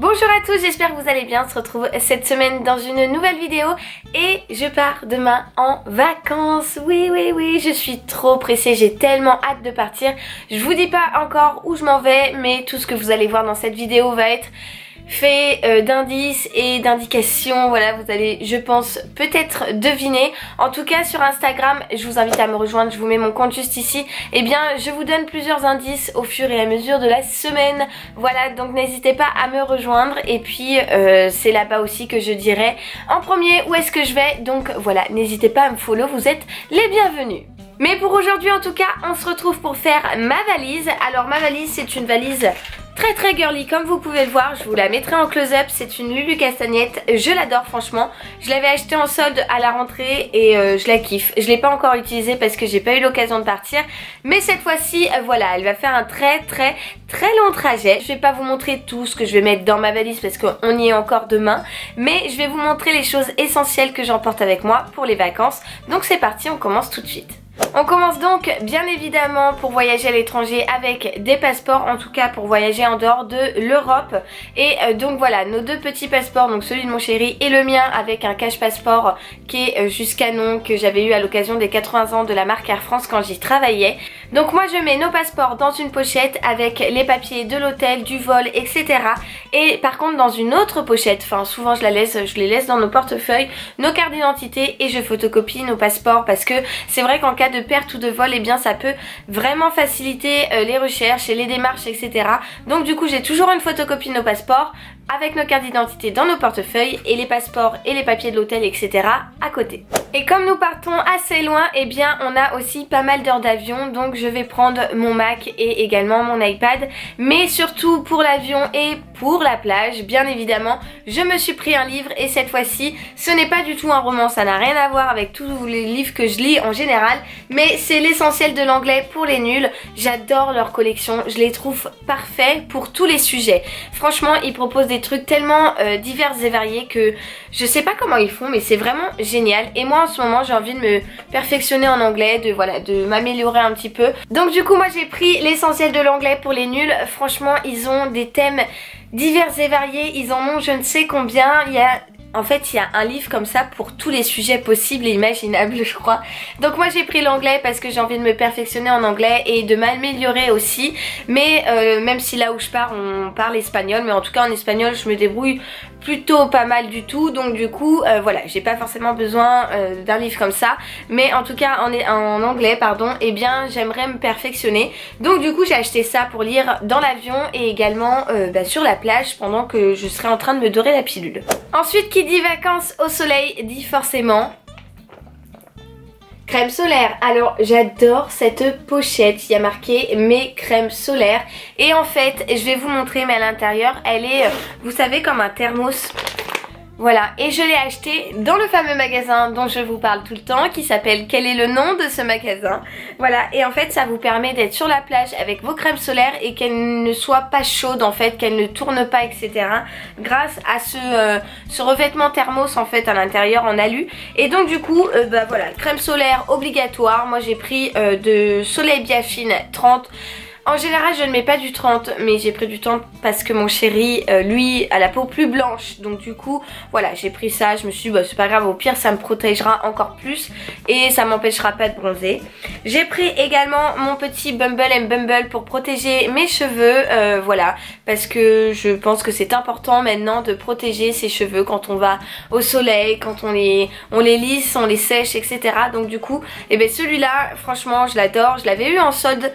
Bonjour à tous, j'espère que vous allez bien. On se retrouve cette semaine dans une nouvelle vidéo et je pars demain en vacances. Oui, je suis trop pressée, j'ai tellement hâte de partir. Je vous dis pas encore où je m'en vais, mais tout ce que vous allez voir dans cette vidéo va être fait d'indices et d'indications. Voilà, vous allez, je pense, peut-être deviner. En tout cas, sur Instagram, je vous invite à me rejoindre, je vous mets mon compte juste ici. Eh bien, je vous donne plusieurs indices au fur et à mesure de la semaine. Voilà, donc n'hésitez pas à me rejoindre. Et puis, c'est là-bas aussi que je dirai en premier où est-ce que je vais. Donc voilà, n'hésitez pas à me follow, vous êtes les bienvenus. Mais pour aujourd'hui, en tout cas, on se retrouve pour faire ma valise. Alors, ma valise, c'est une valise très très girly comme vous pouvez le voir, je vous la mettrai en close-up, c'est une Lulu Castagnette, je l'adore franchement, je l'avais achetée en solde à la rentrée et je la kiffe, je l'ai pas encore utilisée parce que j'ai pas eu l'occasion de partir, mais cette fois-ci voilà, elle va faire un très très très long trajet. Je vais pas vous montrer tout ce que je vais mettre dans ma valise parce qu'on y est encore demain, mais je vais vous montrer les choses essentielles que j'emporte avec moi pour les vacances, donc c'est parti, on commence tout de suite. On commence donc bien évidemment pour voyager à l'étranger avec des passeports, en tout cas pour voyager en dehors de l'Europe. Et donc voilà, nos deux petits passeports, donc celui de mon chéri et le mien avec un cash passeport qui est jusqu'à nom, que j'avais eu à l'occasion des 80 ans de la marque Air France quand j'y travaillais. Donc moi je mets nos passeports dans une pochette avec les papiers de l'hôtel, du vol, etc. Et par contre dans une autre pochette, enfin souvent je les laisse dans nos portefeuilles, nos cartes d'identité, et je photocopie nos passeports parce que c'est vrai qu'en cas de perte ou de vol, et eh bien ça peut vraiment faciliter les recherches et les démarches, etc. Donc du coup j'ai toujours une photocopie de nos passeports avec nos cartes d'identité dans nos portefeuilles et les passeports et les papiers de l'hôtel, etc. à côté. Et comme nous partons assez loin, et eh bien on a aussi pas mal d'heures d'avion, donc je vais prendre mon Mac et également mon iPad, mais surtout pour l'avion et pour la plage, bien évidemment, je me suis pris un livre, et cette fois-ci ce n'est pas du tout un roman, ça n'a rien à voir avec tous les livres que je lis en général, mais c'est l'essentiel de l'anglais pour les nuls. J'adore leur collection, je les trouve parfaits pour tous les sujets. Franchement, ils proposent des trucs tellement divers et variés que je sais pas comment ils font, mais c'est vraiment génial. Et moi en ce moment j'ai envie de me perfectionner en anglais, de m'améliorer un petit peu. Donc du coup moi j'ai pris l'essentiel de l'anglais pour les nuls. Franchement ils ont des thèmes divers et variés, ils en ont je ne sais combien, En fait, il y a un livre comme ça pour tous les sujets possibles et imaginables, je crois. Donc moi j'ai pris l'anglais parce que j'ai envie de me perfectionner en anglais et de m'améliorer aussi. Mais même si là où je pars on parle espagnol, mais en tout cas en espagnol je me débrouille plutôt pas mal du tout. Donc du coup voilà, j'ai pas forcément besoin d'un livre comme ça. Mais en tout cas en anglais, pardon, eh bien j'aimerais me perfectionner. Donc du coup j'ai acheté ça pour lire dans l'avion et également sur la plage pendant que je serai en train de me dorer la pilule. Ensuite, qui dit vacances au soleil dit forcément crème solaire. Alors j'adore cette pochette, il y a marqué mes crèmes solaires, et en fait je vais vous montrer, mais à l'intérieur elle est, vous savez, comme un thermos. Voilà, et je l'ai acheté dans le fameux magasin dont je vous parle tout le temps, qui s'appelle Quel est le nom de ce magasin? Voilà, et en fait ça vous permet d'être sur la plage avec vos crèmes solaires et qu'elles ne soient pas chaudes, en fait, qu'elles ne tournent pas, etc. grâce à ce revêtement thermos, en fait, à l'intérieur en alu. Et donc du coup, voilà, crème solaire obligatoire. Moi j'ai pris de Soleil Biafine 30. En général je ne mets pas du 30, mais j'ai pris du 30 parce que mon chéri lui a la peau plus blanche, donc du coup voilà, j'ai pris ça, je me suis dit bah, c'est pas grave, au pire ça me protégera encore plus et ça m'empêchera pas de bronzer. J'ai pris également mon petit Bumble and Bumble pour protéger mes cheveux, voilà, parce que je pense que c'est important maintenant de protéger ses cheveux quand on va au soleil, quand on les lisse, on les sèche, etc. Donc du coup et ben celui-là franchement je l'adore, je l'avais eu en solde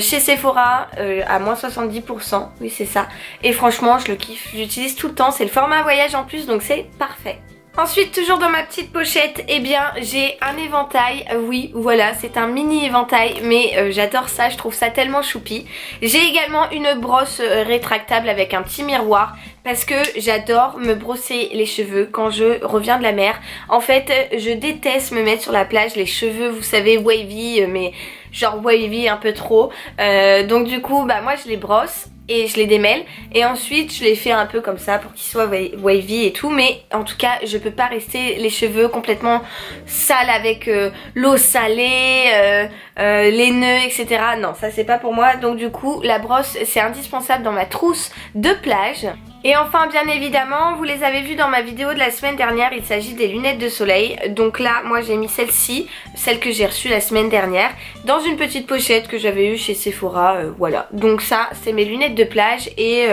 chez Sephora à moins 70%, oui c'est ça, et franchement je le kiffe, j'utilise tout le temps, c'est le format voyage en plus donc c'est parfait. Ensuite, toujours dans ma petite pochette, eh bien j'ai un éventail, oui voilà, c'est un mini éventail, mais j'adore ça, je trouve ça tellement choupi. J'ai également une brosse rétractable avec un petit miroir, parce que j'adore me brosser les cheveux quand je reviens de la mer. En fait, je déteste me mettre sur la plage les cheveux, vous savez, wavy, mais genre wavy un peu trop. Donc du coup, bah moi je les brosse et je les démêle et ensuite je les fais un peu comme ça pour qu'ils soient wavy et tout, mais en tout cas je peux pas rester les cheveux complètement sales avec l'eau salée, les nœuds, etc. Non, ça c'est pas pour moi, donc du coup la brosse c'est indispensable dans ma trousse de plage. Et enfin, bien évidemment, vous les avez vus dans ma vidéo de la semaine dernière, il s'agit des lunettes de soleil. Donc là, moi j'ai mis celle-ci, celle que j'ai reçue la semaine dernière, dans une petite pochette que j'avais eue chez Sephora, voilà. Donc ça, c'est mes lunettes de plage et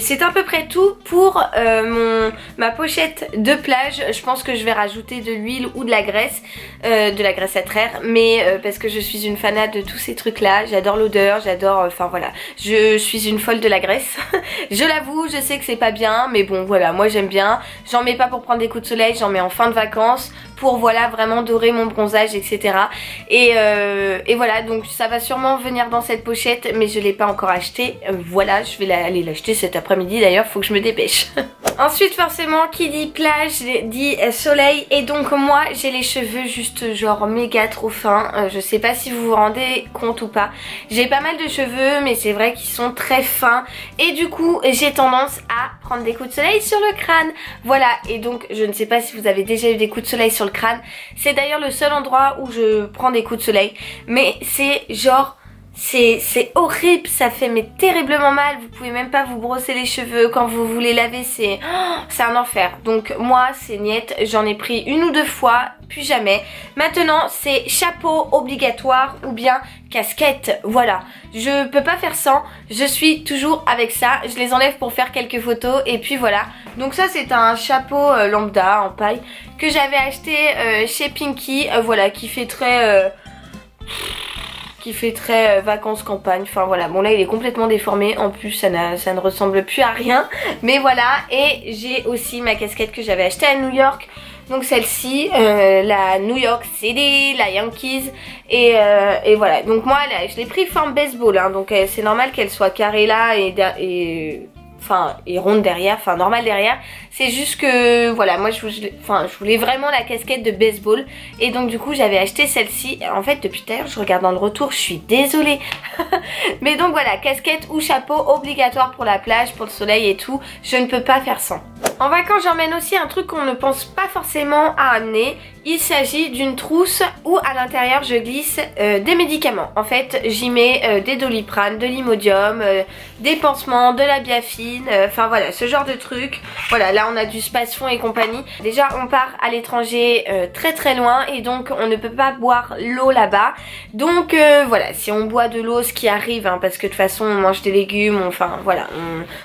c'est à peu près tout pour ma pochette de plage. Je pense que je vais rajouter de l'huile ou de la graisse à traire, mais parce que je suis une fanade de tous ces trucs-là, j'adore l'odeur, j'adore, enfin voilà, je suis une folle de la graisse. Je l'avoue, je sais que c'est pas bien, mais bon voilà, moi j'aime bien. J'en mets pas pour prendre des coups de soleil, j'en mets en fin de vacances pour voilà vraiment dorer mon bronzage, etc. Et voilà, donc ça va sûrement venir dans cette pochette, mais je l'ai pas encore achetée. Voilà, je vais aller l'acheter cet après-midi d'ailleurs, faut que je me dépêche. Ensuite, forcément, qui dit plage dit soleil, et donc moi j'ai les cheveux juste genre méga trop fins. Je sais pas si vous vous rendez compte ou pas, j'ai pas mal de cheveux mais c'est vrai qu'ils sont très fins et du coup j'ai tendance à prendre des coups de soleil sur le crâne, voilà. Et donc je ne sais pas si vous avez déjà eu des coups de soleil sur le crâne, c'est d'ailleurs le seul endroit où je prends des coups de soleil, mais c'est genre, c'est horrible, ça fait mais terriblement mal, vous pouvez même pas vous brosser les cheveux, quand vous voulez laver c'est un enfer. Donc moi c'est niette, j'en ai pris une ou deux fois, plus jamais. Maintenant c'est chapeau obligatoire ou bien casquette, voilà, je peux pas faire sans, je suis toujours avec ça, je les enlève pour faire quelques photos et puis voilà. Donc ça c'est un chapeau lambda en paille que j'avais acheté chez Pinky, voilà, qui fait très vacances campagne, enfin voilà. Bon là il est complètement déformé, en plus ça ne ressemble plus à rien, mais voilà. Et j'ai aussi ma casquette que j'avais achetée à New York, donc celle-ci, la New York CD, la Yankees, et voilà. Donc moi là, je l'ai pris forme baseball, hein, donc c'est normal qu'elle soit carrée là et ronde derrière, enfin normale derrière. C'est juste que voilà, moi je voulais vraiment la casquette de baseball et donc du coup j'avais acheté celle-ci. En fait depuis tout à l'heure je regarde dans le retour, je suis désolée. Mais donc voilà, casquette ou chapeau obligatoire pour la plage, pour le soleil et tout, je ne peux pas faire sans. En vacances j'emmène aussi un truc qu'on ne pense pas forcément à amener, il s'agit d'une trousse où à l'intérieur je glisse des médicaments. En fait j'y mets des doliprane, de l'imodium, des pansements, de la biafine, enfin voilà, ce genre de truc. Voilà, là on a du spasfon et compagnie. Déjà on part à l'étranger très très loin et donc on ne peut pas boire l'eau là-bas. Donc voilà, si on boit de l'eau, ce qui arrive, hein, parce que de toute façon on mange des légumes, enfin voilà,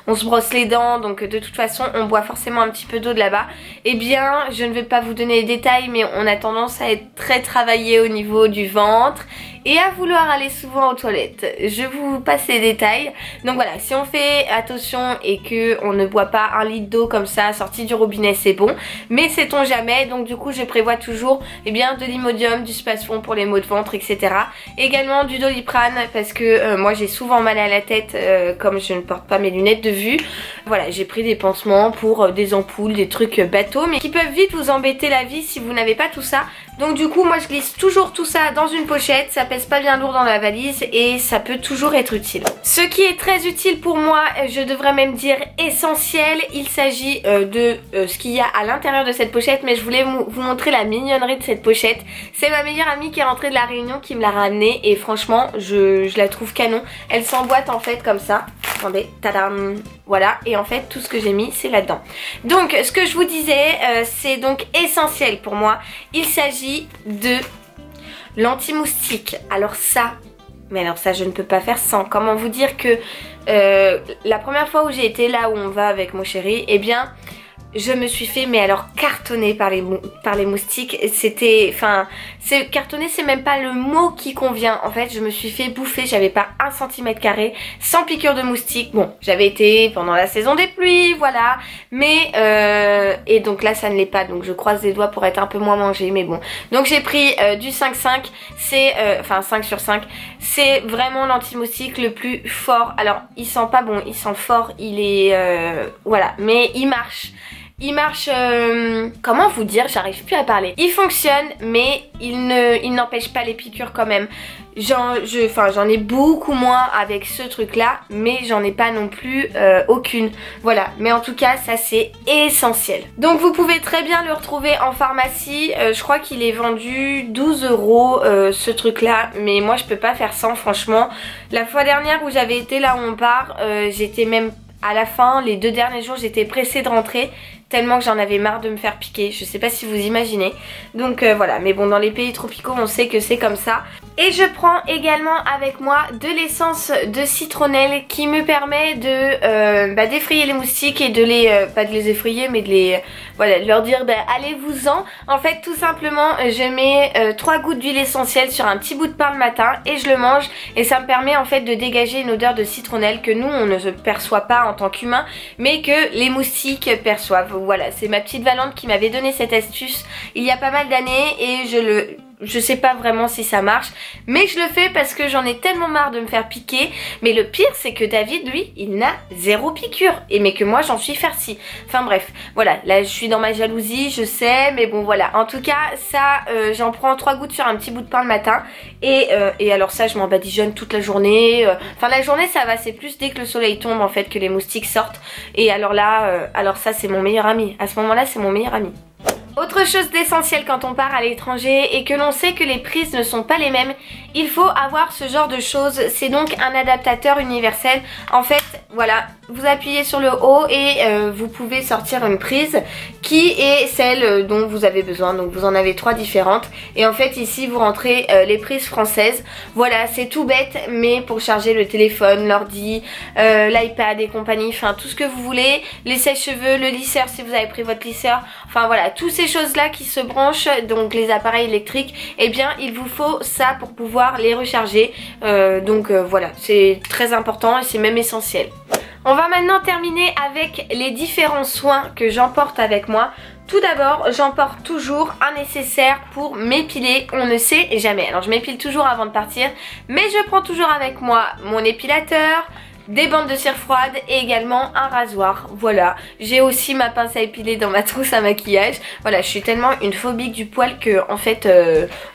on se brosse les dents, donc de toute façon on boit forcément un petit peu d'eau de là-bas. Eh bien je ne vais pas vous donner les détails, mais on a tendance à être très travaillé au niveau du ventre et à vouloir aller souvent aux toilettes. Je vous passe les détails. Donc voilà, si on fait attention et que on ne boit pas un litre d'eau comme ça sorti du robinet, c'est bon, mais sait-on jamais. Donc du coup je prévois toujours et bien de l'imodium, du spasfon pour les maux de ventre, etc. Également du doliprane parce que moi j'ai souvent mal à la tête comme je ne porte pas mes lunettes de vue. Voilà, j'ai pris des pansements pour des ampoules, des trucs bateaux mais qui peuvent vite vous embêter la vie si vous n'avez pas tout ça. Donc du coup moi je glisse toujours tout ça dans une pochette, ça pèse pas bien lourd dans la valise et ça peut toujours être utile. Ce qui est très utile pour moi, je devrais même dire essentiel, il s'agit de ce qu'il y a à l'intérieur de cette pochette, mais je voulais vous montrer la mignonnerie de cette pochette. C'est ma meilleure amie qui est rentrée de la Réunion qui me l'a ramenée et franchement je la trouve canon. Elle s'emboîte en fait comme ça, attendez, tadam, voilà, et en fait tout ce que j'ai mis c'est là-dedans. Donc ce que je vous disais, c'est donc essentiel pour moi, il s'agit de l'anti-moustique. Alors ça, mais alors ça je ne peux pas faire sans. Comment vous dire que la première fois où j'ai été là où on va avec mon chéri, eh bien je me suis fait mais alors cartonner par les moustiques. C'était, enfin c'est cartonner, c'est même pas le mot qui convient. En fait je me suis fait bouffer, j'avais pas un centimètre carré sans piqûre de moustiques. Bon j'avais été pendant la saison des pluies, voilà, mais et donc là ça ne l'est pas, donc je croise les doigts pour être un peu moins mangée, mais bon. Donc j'ai pris du 5-5, c'est enfin 5/5, c'est vraiment l'anti-moustique le plus fort. Alors il sent pas bon, il sent fort, il est voilà, mais il marche. Il marche, comment vous dire, j'arrive plus à parler. Il fonctionne, mais il n'empêche pas les piqûres quand même. J'en ai beaucoup moins avec ce truc là, mais j'en ai pas non plus aucune, voilà. Mais en tout cas ça c'est essentiel. Donc vous pouvez très bien le retrouver en pharmacie, je crois qu'il est vendu 12 € ce truc là, mais moi je peux pas faire sans franchement. La fois dernière où j'avais été là où on part, j'étais même à la fin, les deux derniers jours, j'étais pressée de rentrer tellement que j'en avais marre de me faire piquer. Je sais pas si vous imaginez. Donc voilà, mais bon, dans les pays tropicaux, on sait que c'est comme ça. Et je prends également avec moi de l'essence de citronnelle qui me permet de d'effrayer les moustiques et de les... pas de les effrayer, mais de les... voilà, de leur dire, bah, allez-vous-en. En fait, tout simplement, je mets 3 gouttes d'huile essentielle sur un petit bout de pain le matin et je le mange. Et ça me permet en fait de dégager une odeur de citronnelle que nous, on ne se perçoit pas en tant qu'humains, mais que les moustiques perçoivent. Voilà, c'est ma petite Valente qui m'avait donné cette astuce il y a pas mal d'années et je sais pas vraiment si ça marche, mais je le fais parce que j'en ai tellement marre de me faire piquer. Mais le pire, c'est que David, lui, il n'a 0 piqûre, et mais que moi j'en suis farcie. Enfin bref, voilà, là je suis dans ma jalousie, je sais, mais bon voilà. En tout cas, ça, j'en prends 3 gouttes sur un petit bout de pain le matin, et alors ça, je m'en badigeonne toute la journée. Enfin la journée ça va, c'est plus dès que le soleil tombe en fait que les moustiques sortent. Et alors là, alors ça c'est mon meilleur ami. À ce moment-là, c'est mon meilleur ami. Autre chose d'essentiel quand on part à l'étranger et que l'on sait que les prises ne sont pas les mêmes, il faut avoir ce genre de choses. C'est donc un adaptateur universel. En fait, voilà, vous appuyez sur le haut et vous pouvez sortir une prise qui est celle dont vous avez besoin. Donc vous en avez 3 différentes. Et en fait, ici, vous rentrez les prises françaises. Voilà, c'est tout bête, mais pour charger le téléphone, l'ordi, l'iPad et compagnie, enfin tout ce que vous voulez. Les sèche-cheveux, le lisseur si vous avez pris votre lisseur. Enfin voilà, tous ces choses-là qui se branchent, donc les appareils électriques, eh bien il vous faut ça pour pouvoir les recharger. Donc voilà, c'est très important et c'est même essentiel. On va maintenant terminer avec les différents soins que j'emporte avec moi. Tout d'abord, j'emporte toujours un nécessaire pour m'épiler, on ne sait jamais. Alors je m'épile toujours avant de partir, mais je prends toujours avec moi mon épilateur, des bandes de cire froide et également un rasoir. Voilà, j'ai aussi ma pince à épiler dans ma trousse à maquillage. Voilà, je suis tellement une phobique du poil que en fait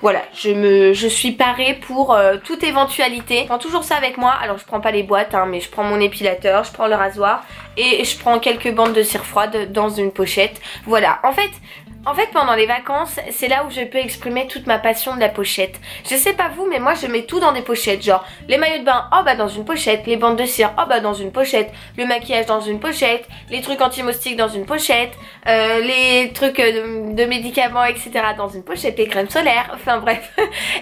voilà, je suis parée pour toute éventualité. Je prends toujours ça avec moi. Alors je prends pas les boîtes hein, mais je prends mon épilateur, je prends le rasoir et je prends quelques bandes de cire froide dans une pochette. Voilà, en fait, pendant les vacances, c'est là où je peux exprimer toute ma passion de la pochette. Je sais pas vous, mais moi je mets tout dans des pochettes. Genre les maillots de bain, oh bah dans une pochette. Les bandes de cire, oh bah dans une pochette. Le maquillage dans une pochette. Les trucs anti-moustiques dans une pochette. Les trucs de médicaments, etc. dans une pochette. Les crèmes solaires, enfin bref.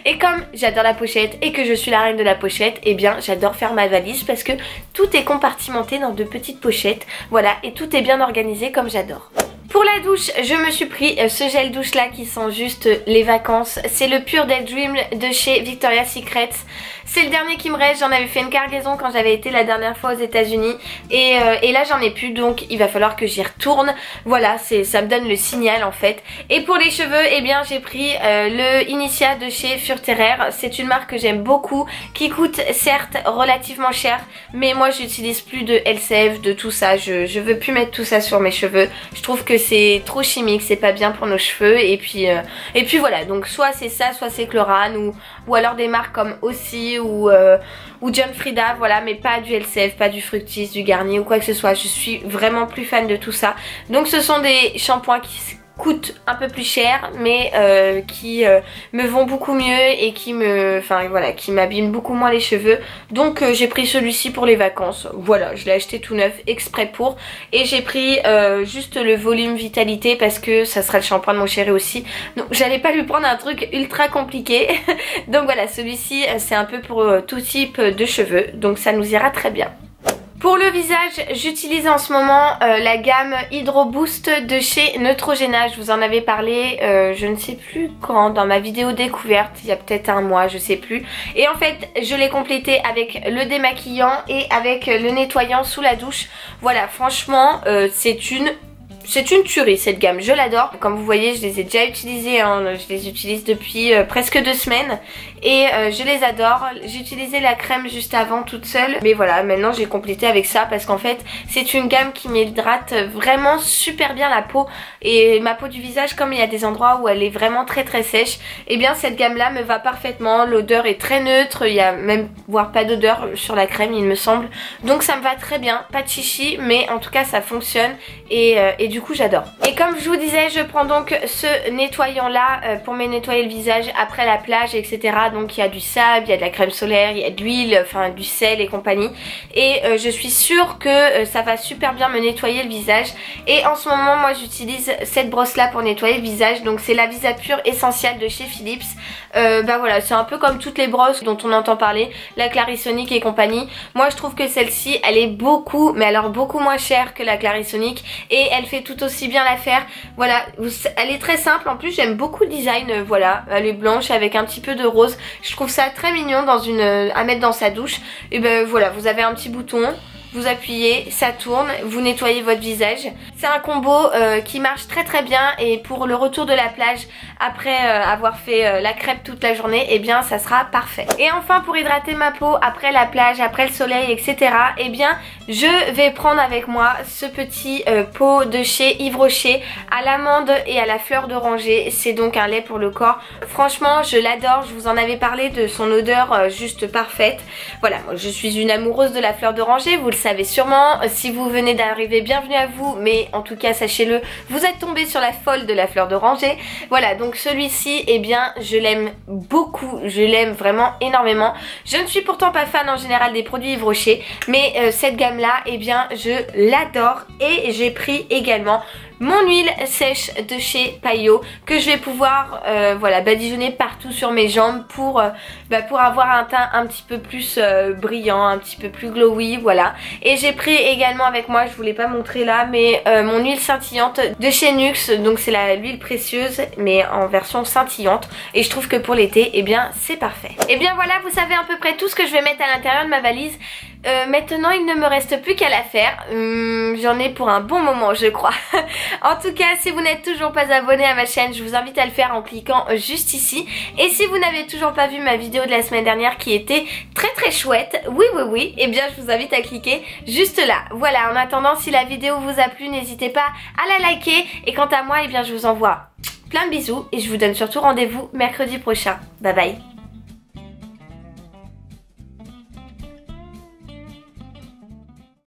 Et comme j'adore la pochette et que je suis la reine de la pochette, eh bien j'adore faire ma valise parce que tout est compartimenté dans de petites pochettes. Voilà, et tout est bien organisé comme j'adore. Pour la douche, je me suis pris ce gel douche là qui sent juste les vacances. C'est le Pure Daydream de chez Victoria's Secret. C'est le dernier qui me reste, j'en avais fait une cargaison quand j'avais été la dernière fois aux États-Unis et là j'en ai plus, donc il va falloir que j'y retourne. Voilà, ça me donne le signal en fait. Et pour les cheveux, eh bien j'ai pris le Initia de chez Furterer. C'est une marque que j'aime beaucoup, qui coûte certes relativement cher, mais moi j'utilise plus de LCF, de tout ça. Je veux plus mettre tout ça sur mes cheveux. Je trouve que c'est trop chimique, c'est pas bien pour nos cheveux et puis voilà, donc soit c'est ça, soit c'est Klorane ou alors des marques comme Aussie ou John Frieda, voilà, mais pas du LCF, pas du Fructis, du Garni ou quoi que ce soit. Je suis vraiment plus fan de tout ça, donc ce sont des shampoings qui coûtent un peu plus cher mais qui me vont beaucoup mieux et qui me, enfin voilà, qui m'abîment beaucoup moins les cheveux. Donc j'ai pris celui-ci pour les vacances. Voilà, je l'ai acheté tout neuf exprès pour, et j'ai pris juste le volume vitalité parce que ça sera le shampoing de mon chéri aussi, donc j'allais pas lui prendre un truc ultra compliqué. Donc voilà, celui-ci c'est un peu pour tout type de cheveux, donc ça nous ira très bien. Pour le visage, j'utilise en ce moment la gamme Hydro Boost de chez Neutrogena. Je vous en avais parlé, je ne sais plus quand, dans ma vidéo découverte, il y a peut-être un mois, je sais plus. Et en fait, je l'ai complété avec le démaquillant et avec le nettoyant sous la douche. Voilà, franchement, c'est une tuerie cette gamme, je l'adore. Comme vous voyez, je les ai déjà utilisées, hein. Je les utilise depuis presque 2 semaines et je les adore. J'utilisais la crème juste avant toute seule, mais voilà, maintenant j'ai complété avec ça parce qu'en fait c'est une gamme qui m'hydrate vraiment super bien la peau, et ma peau du visage, comme il y a des endroits où elle est vraiment très très sèche, et eh bien cette gamme là me va parfaitement. L'odeur est très neutre, il y a même voire pas d'odeur sur la crème il me semble, donc ça me va très bien, pas de chichi, mais en tout cas ça fonctionne et du du coup j'adore. Et comme je vous disais, je prends donc ce nettoyant là pour me nettoyer le visage après la plage, etc. Donc il y a du sable, il y a de la crème solaire, il y a de l'huile, enfin du sel et compagnie. Et je suis sûre que ça va super bien me nettoyer le visage. Et en ce moment moi j'utilise cette brosse là pour nettoyer le visage. Donc c'est la Visa pure Essential de chez Philips. Bah voilà, c'est un peu comme toutes les brosses dont on entend parler, la Clarisonic et compagnie. Moi je trouve que celle-ci elle est beaucoup, mais alors beaucoup moins chère que la Clarisonic, et elle fait tout aussi bien l'affaire. Voilà, elle est très simple, en plus j'aime beaucoup le design. Voilà, elle est blanche avec un petit peu de rose, je trouve ça très mignon dans une, à mettre dans sa douche. Et ben voilà, vous avez un petit bouton, vous appuyez, ça tourne, vous nettoyez votre visage. C'est un combo qui marche très très bien, et pour le retour de la plage après avoir fait la crêpe toute la journée, eh bien ça sera parfait. Et enfin pour hydrater ma peau après la plage, après le soleil, etc. eh bien je vais prendre avec moi ce petit pot de chez Yves Rocher à l'amande et à la fleur d'oranger. C'est donc un lait pour le corps. Franchement je l'adore, je vous en avais parlé de son odeur juste parfaite. Voilà, je suis une amoureuse de la fleur d'oranger, vous le savez. Vous savez sûrement, si vous venez d'arriver, bienvenue à vous, mais en tout cas sachez-le, vous êtes tombé sur la folle de la fleur d'oranger. Voilà, donc celui-ci, eh bien je l'aime beaucoup, je l'aime vraiment énormément. Je ne suis pourtant pas fan en général des produits Yves Rocher, mais cette gamme là, eh bien je l'adore. Et j'ai pris également mon huile sèche de chez Payot, que je vais pouvoir voilà, badigeonner partout sur mes jambes pour avoir un teint un petit peu plus brillant, un petit peu plus glowy, voilà. Et j'ai pris également avec moi, je vous l'ai pas montré là, mais mon huile scintillante de chez Nuxe. Donc c'est l'huile précieuse, mais en version scintillante, et je trouve que pour l'été, eh bien c'est parfait. Et bien voilà, vous savez à peu près tout ce que je vais mettre à l'intérieur de ma valise. Maintenant il ne me reste plus qu'à la faire. J'en ai pour un bon moment je crois. En tout cas si vous n'êtes toujours pas abonné à ma chaîne, je vous invite à le faire en cliquant juste ici. Et si vous n'avez toujours pas vu ma vidéo de la semaine dernière qui était très très chouette, oui, et bien je vous invite à cliquer juste là. Voilà, en attendant, si la vidéo vous a plu, n'hésitez pas à la liker. Et quant à moi, et bien je vous envoie plein de bisous, et je vous donne surtout rendez-vous mercredi prochain. Bye bye.